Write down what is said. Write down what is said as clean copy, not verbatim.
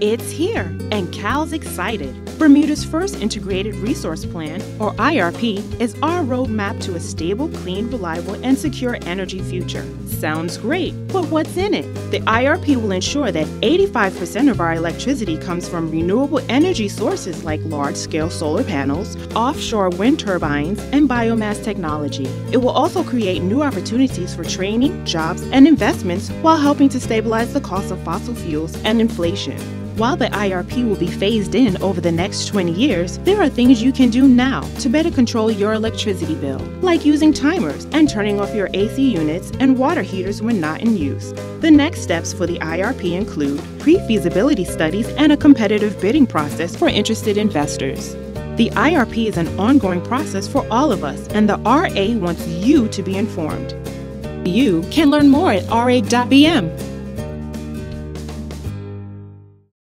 It's here, and Cal's excited. Bermuda's first Integrated Resource Plan, or IRP, is our roadmap to a stable, clean, reliable, and secure energy future. Sounds great, but what's in it? The IRP will ensure that 85% of our electricity comes from renewable energy sources like large-scale solar panels, offshore wind turbines, and biomass technology. It will also create new opportunities for training, jobs, and investments while helping to stabilize the cost of fossil fuels and inflation. While the IRP will be phased in over the next 20 years, there are things you can do now to better control your electricity bill, like using timers and turning off your AC units and water heaters when not in use. The next steps for the IRP include pre-feasibility studies and a competitive bidding process for interested investors. The IRP is an ongoing process for all of us, and the RA wants you to be informed. You can learn more at ra.bm.